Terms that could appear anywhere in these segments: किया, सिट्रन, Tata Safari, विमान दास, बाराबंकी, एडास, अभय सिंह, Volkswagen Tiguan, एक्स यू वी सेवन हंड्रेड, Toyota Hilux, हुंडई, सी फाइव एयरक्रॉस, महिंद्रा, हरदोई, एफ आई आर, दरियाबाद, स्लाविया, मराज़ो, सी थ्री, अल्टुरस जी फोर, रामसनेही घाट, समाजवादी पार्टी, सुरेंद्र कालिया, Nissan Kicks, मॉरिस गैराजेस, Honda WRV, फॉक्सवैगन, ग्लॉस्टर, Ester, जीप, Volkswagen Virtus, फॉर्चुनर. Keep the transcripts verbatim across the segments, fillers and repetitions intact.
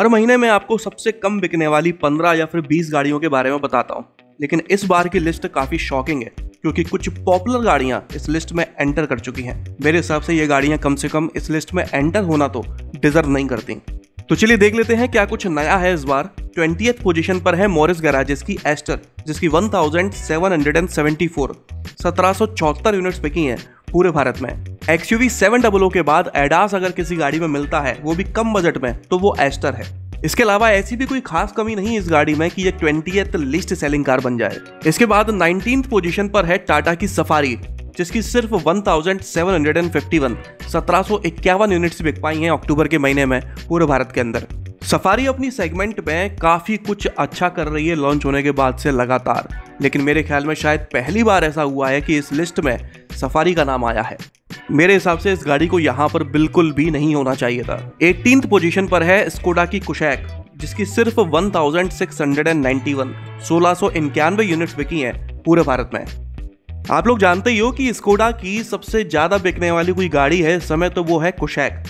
हर महीने मैं आपको सबसे कम बिकने वाली पंद्रह या फिर बीस गाड़ियों के बारे में बताता हूँ, लेकिन इस बार की लिस्ट काफ़ी शॉकिंग है क्योंकि कुछ पॉपुलर गाड़ियाँ इस लिस्ट में एंटर कर चुकी हैं। मेरे हिसाब से ये गाड़ियाँ कम से कम इस लिस्ट में एंटर होना तो डिजर्व नहीं करती। तो चलिए देख लेते हैं क्या कुछ नया है इस बार। ट्वेंटीएथ पोजीशन पर है मॉरिस गैराजेस की एस्टर, जिसकी सत्रह सौ चौहत्तर सत्रह सौ चौहत्तर यूनिट्स बिकी हैं पूरे भारत में। एक्स यू वी सेवन हंड्रेड के बाद एडास अगर किसी गाड़ी में मिलता है, वो भी कम बजट में, तो वो एस्टर है। इसके अलावा ऐसी भी कोई खास कमी नहीं इस गाड़ी में कि ये ट्वेंटीएथ लिस्ट सेलिंग कार बन जाए। इसके बाद नाइनटीन्थ पोजीशन पर है टाटा की सफारी, जिसकी सिर्फ सत्रह सौ इक्यावन सत्रह सौ इक्यावन यूनिट्स बिक पाई हैं अक्टूबर के महीने में पूरे भारत के अंदर। सफारी अपनी सेगमेंट में काफ़ी कुछ अच्छा कर रही है लॉन्च होने के बाद से लगातार, लेकिन मेरे ख्याल में शायद पहली बार ऐसा हुआ है कि इस लिस्ट में सफारी का नाम आया है। मेरे हिसाब से इस गाड़ी को यहाँ पर बिल्कुल भी नहीं होना चाहिए था। एटीन्थ पोजीशन पर है स्कोडा की कुशैक, जिसकी सिर्फ सोलह सौ इक्यानवे सोलह सौ इक्यानवे यूनिट्स बिकी हैं पूरे भारत में। आप लोग जानते ही हो कि स्कोडा की सबसे ज़्यादा बिकने वाली कोई गाड़ी है इस समय तो वो है कुशैक।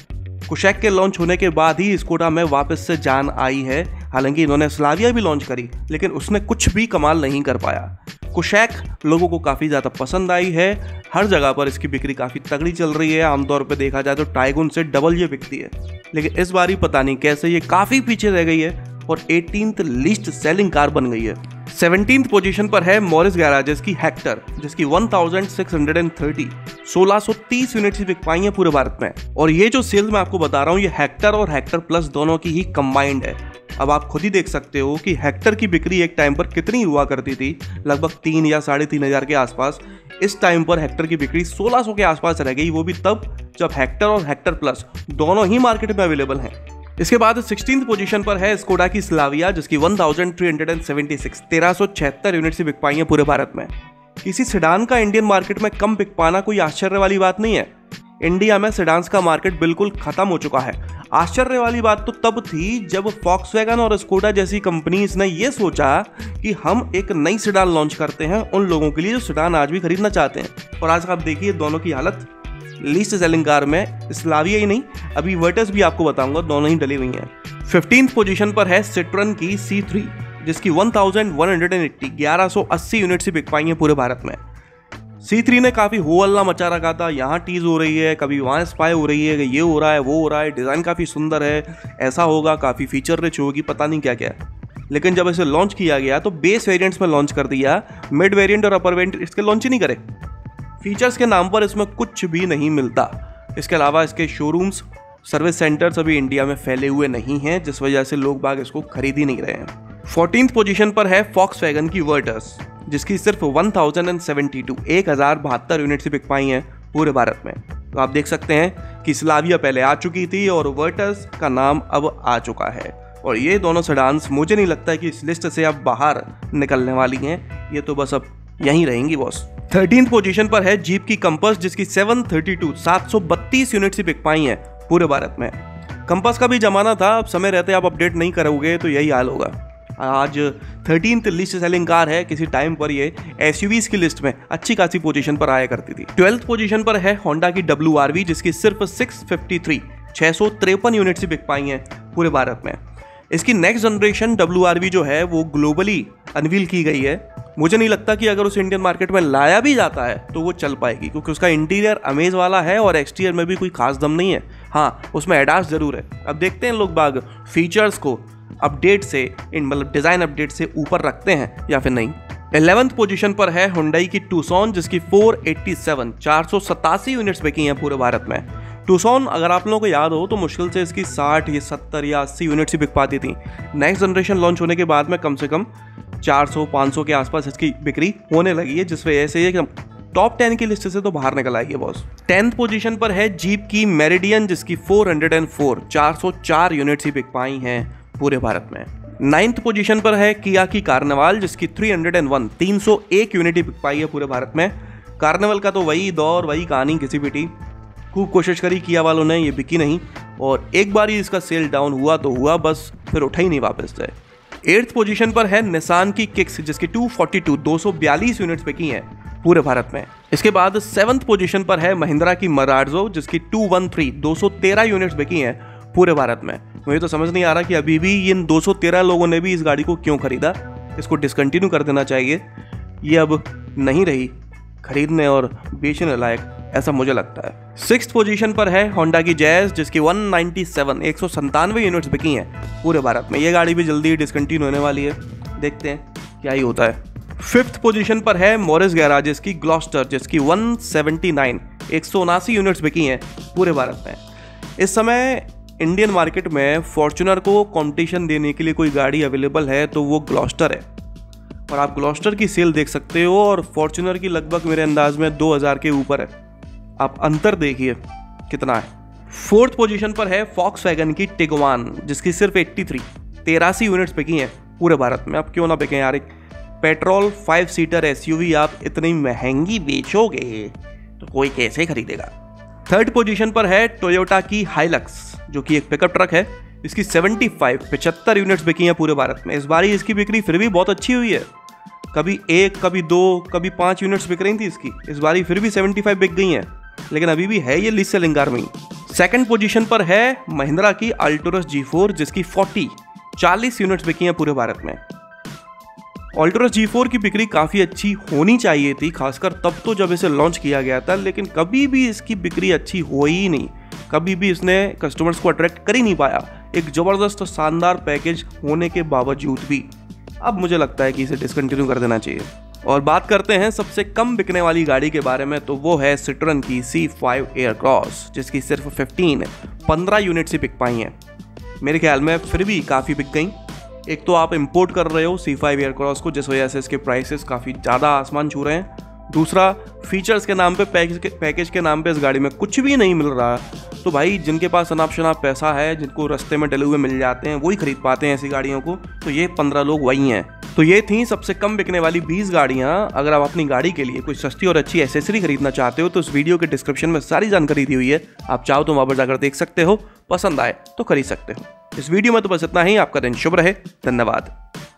कुशैक के लॉन्च होने के बाद ही स्कोडा में वापस से जान आई है। हालांकि इन्होंने स्लाविया भी लॉन्च करी, लेकिन उसने कुछ भी कमाल नहीं कर पाया। कुशैक लोगों को काफ़ी ज़्यादा पसंद आई है, हर जगह पर इसकी बिक्री काफ़ी तगड़ी चल रही है। आमतौर पर देखा जाए तो टाइगुन से डबल ये बिकती है, लेकिन इस बार ही पता नहीं कैसे ये काफ़ी पीछे रह गई है और एटीन्थ लिस्ट सेलिंग कार बन गई है। सेवनटीन्थ पोजीशन पर है मॉरिस गैराजेस की हेक्टर, जिसकी सोलह सौ तीस सोलह सौ तीस यूनिट्स बिक पाई हैं पूरे भारत में। और ये जो सेल मैं आपको बता रहा हूँ, ये हेक्टर और हेक्टर प्लस दोनों की ही कंबाइंड है। अब आप खुद ही देख सकते हो कि हेक्टर की बिक्री एक टाइम पर कितनी हुआ करती थी, लगभग तीन या साढ़े तीन हज़ार के आसपास। इस टाइम पर हेक्टर की बिक्री सोलह सौ के आसपास रह गई, वो भी तब जब हेक्टर और हेक्टर प्लस दोनों ही मार्केट में अवेलेबल हैं। इसके बाद सिक्सटीन्थ पोजीशन पर है स्कोडा की स्लाविया, जिसकी तेरह सौ छिहत्तर तेरह सौ छिहत्तर यूनिट से बिक पाई है पूरे भारत में। किसी सेडान का इंडियन मार्केट में कम बिक पाना कोई आश्चर्य वाली बात नहीं है। इंडिया में सेडान्स का मार्केट बिल्कुल खत्म हो चुका है। आश्चर्य वाली बात तो तब थी जब फॉक्सवैगन और स्कोडा जैसी कंपनीज ने यह सोचा कि हम एक नई सेडान लॉन्च करते हैं उन लोगों के लिए जो सेडान आज भी खरीदना चाहते हैं। और आज आप देखिए दोनों की हालत। लीस्ट सेलिंग कार में स्लाविया ही नहीं, अभी वर्टस भी आपको बताऊंगा, दोनों ही डली हुई हैं। फिफ्टीन्थ पोजीशन पर है सिट्रन की सी थ्री, जिसकी ग्यारह सौ अस्सी ग्यारह सौ अस्सी यूनिट से बिक पाई है पूरे भारत में। सी थ्री ने काफ़ी हो हल्ला मचा रखा था, यहाँ टीज हो रही है, कभी वहाँ स्पाई हो रही है, कि ये हो रहा है, वो हो रहा है, डिज़ाइन काफ़ी सुंदर है, ऐसा होगा, काफ़ी फीचर रिच होगी, पता नहीं क्या क्या। लेकिन जब इसे लॉन्च किया गया तो बेस वेरियंट्स में लॉन्च कर दिया, मिड वेरियंट और अपर वेरियंट इसके लॉन्च ही नहीं करे। फीचर्स के नाम पर इसमें कुछ भी नहीं मिलता। इसके अलावा इसके शोरूम्स, सर्विस सेंटर्स अभी इंडिया में फैले हुए नहीं हैं, जिस वजह से लोग बाग इसको खरीद ही नहीं रहे हैं। फोर्टीन्थ पोजीशन पर है फॉक्सवैगन की वर्टस, जिसकी सिर्फ एक हज़ार बहत्तर एक हज़ार बहत्तर यूनिट से बिक पाई हैं पूरे भारत में। तो आप देख सकते हैं कि स्लाविया पहले आ चुकी थी और वर्टस का नाम अब आ चुका है। और ये दोनों सेडान्स मुझे नहीं लगता कि इस लिस्ट से अब बाहर निकलने वाली हैं, ये तो बस अब यहीं रहेंगी बॉस। थर्टीन्थ पोजीशन पर है जीप की कंपस, जिसकी सेवन थर्टी टू सात सौ बत्तीस यूनिट से बिक पाई हैं पूरे भारत में। कंपस का भी जमाना था, अब समय रहते आप अपडेट नहीं करोगे तो यही हाल होगा। आज थर्टीन्थ लिस्ट सेलिंग कार है, किसी टाइम पर ये एसयूवीज की लिस्ट में अच्छी खासी पोजीशन पर आया करती थी। ट्वेल्थ पोजीशन पर है होंडा की डब्ल्यू आर वी, जिसकी सिर्फ सिक्स फिफ्टी थ्री छः सौ तिरपन यूनिट से बिक पाई हैं पूरे भारत में। इसकी next generation W R V जो है वो ग्लोबली अनवील की गई है। मुझे नहीं लगता कि अगर उसे इंडियन मार्केट में लाया भी जाता है तो वो चल पाएगी, क्योंकि उसका इंटीरियर अमेज वाला है और एक्सटीरियर में भी कोई खास दम नहीं है। हाँ, उसमें एडास ज़रूर है। अब देखते हैं लोग बाग फीचर्स को अपडेट से, इन मतलब डिज़ाइन अपडेट से ऊपर रखते हैं या फिर नहीं। इलेवंथ पोजीशन पर है हुंडई की टूसॉन, जिसकी फोर एट्टी सेवन चार सौ सतासी यूनिट्स बिकी हैं पूरे भारत में। टूसॉन अगर आप लोगों को याद हो तो मुश्किल से इसकी साठ या सत्तर या अस्सी यूनिट्स ही बिक पाती थी। नेक्स्ट जनरेशन लॉन्च होने के बाद में कम से कम चार सौ पाँच सौ के आसपास इसकी बिक्री होने लगी है, जिस वजह से ये टॉप टेन की लिस्ट से तो बाहर निकल आई है बॉस। टेंथ पोजीशन पर है जीप की मेरिडियन, जिसकी फोर हंड्रेड फोर चार सौ चार यूनिट्स ही बिक पाई हैं पूरे भारत में। नाइन्थ पोजीशन पर है किया की कार्निवाल, जिसकी थ्री हंड्रेड वन तीन सौ एक यूनिट ही बिक पाई है पूरे भारत में। कार्निवल का तो वही दौर, वही कहानी, किसी भी टी खूब कोशिश करी किया वालों ने, ये बिकी नहीं। और एक बार ही इसका सेल डाउन हुआ तो हुआ बस, फिर उठा ही नहीं वापस से। एट्थ पोजीशन पर है निसान की किक्स, जिसकी टू फोर्टी टू दो सौ बयालीस यूनिट्स बिकी हैं पूरे भारत में। इसके बाद सेवन्थ पोजीशन पर है महिंद्रा की मराज़ो, जिसकी टू वन थ्री दो सौ तेरह यूनिट्स बिकी हैं पूरे भारत में। मुझे तो समझ नहीं आ रहा कि अभी भी इन दो सौ तेरह लोगों ने भी इस गाड़ी को क्यों खरीदा। इसको डिसकंटिन्यू कर देना चाहिए, ये अब नहीं रही खरीदने और बेचने लायक, ऐसा मुझे लगता है। सिक्स्थ पोजीशन पर है होंडा की जैज, जिसकी एक सौ सत्तानवे एक सौ सन्तानवे यूनिट्स बिकी हैं पूरे भारत में। ये गाड़ी भी जल्दी डिसकंटिन्यू होने वाली है, देखते हैं क्या ही होता है। फिफ्थ पोजीशन पर है मॉरिस गैराजेस की ग्लॉस्टर, जिसकी एक सौ उन्यासी एक सौ उनासी यूनिट्स बिकी हैं पूरे भारत में। इस समय इंडियन मार्केट में फॉर्चुनर को कॉम्पिटिशन देने के लिए कोई गाड़ी अवेलेबल है तो वो ग्लॉस्टर है, और आप ग्लॉस्टर की सेल देख सकते हो, और फॉर्चुनर की लगभग मेरे अंदाज में दो हज़ार के ऊपर है, आप अंतर देखिए कितना है। फोर्थ पोजीशन पर है फॉक्सवैगन की टिगवान, जिसकी सिर्फ तिरासी तिरासी यूनिट्स बिकी हैं पूरे भारत में। आप क्यों ना बिकें यार, एक पेट्रोल फाइव सीटर एसयूवी आप इतनी महंगी बेचोगे तो कोई कैसे खरीदेगा। थर्ड पोजीशन पर है टोयोटा की हाइलक्स, जो कि एक पिकअप ट्रक है। इसकी पचहत्तर यूनिट्स बिकी हैं पूरे भारत में। इस बार इसकी बिक्री फिर भी बहुत अच्छी हुई है, कभी एक कभी दो कभी पाँच यूनिट्स बिक रही थी इसकी, इस बार फिर भी पचहत्तर बिक गई हैं, लेकिन अभी भी है ये लीस्ट सेलिंग कार में। सेकंड पोजीशन पर है महिंद्रा की अल्टुरस जी फोर, जिसकी चालीस यूनिट्स बिकी हैं पूरे भारत में। अल्टुरस जी फोर की बिक्री काफ़ी अच्छी होनी चाहिए थी, खासकर तब तो जब इसे लॉन्च किया गया था, लेकिन कभी भी इसकी बिक्री अच्छी हुई ही नहीं, कभी भी इसने कस्टमर्स को अट्रैक्ट कर ही नहीं पाया, एक ज़बरदस्त शानदार पैकेज होने के बावजूद भी। अब मुझे लगता है कि इसे डिसकंटिन्यू कर देना चाहिए। और बात करते हैं सबसे कम बिकने वाली गाड़ी के बारे में, तो वो है सिट्रोन की सी फाइव एयरक्रॉस, जिसकी सिर्फ पंद्रह यूनिट्स ही बिक पाई हैं। मेरे ख्याल में फिर भी काफ़ी बिक गई। एक तो आप इंपोर्ट कर रहे हो सी फाइव एयरक्रॉस को, जिस वजह से इसके प्राइसेस काफ़ी ज़्यादा आसमान छू रहे हैं। दूसरा, फीचर्स के नाम पे पैकेज के, पैकेज के नाम पे इस गाड़ी में कुछ भी नहीं मिल रहा। तो भाई, जिनके पास शनाब शनाब पैसा है, जिनको रास्ते में डले हुए मिल जाते हैं, वही खरीद पाते हैं ऐसी गाड़ियों को, तो ये पंद्रह लोग वही हैं। तो ये थी सबसे कम बिकने वाली बीस गाड़ियाँ। अगर आप अपनी गाड़ी के लिए कोई सस्ती और अच्छी एसेसरी खरीदना चाहते हो तो इस वीडियो के डिस्क्रिप्शन में सारी जानकारी दी हुई है, आप चाहो तो वहाँ पर जाकर देख सकते हो, पसंद आए तो खरीद सकते हो। इस वीडियो में तो बस इतना ही। आपका दिन शुभ रहे, धन्यवाद।